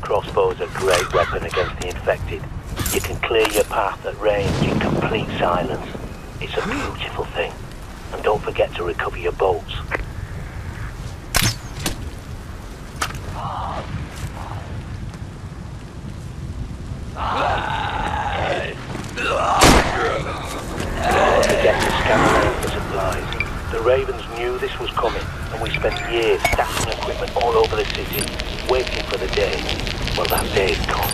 Crossbows are a great weapon against the infected. You can clear your path at range in complete silence. It's a beautiful thing. And don't forget to recover your bolts. Don't forget to scan around for supplies. The Ravens knew this was coming, and we spent years stashing equipment all over the city, waiting for the day. Well, that day's come.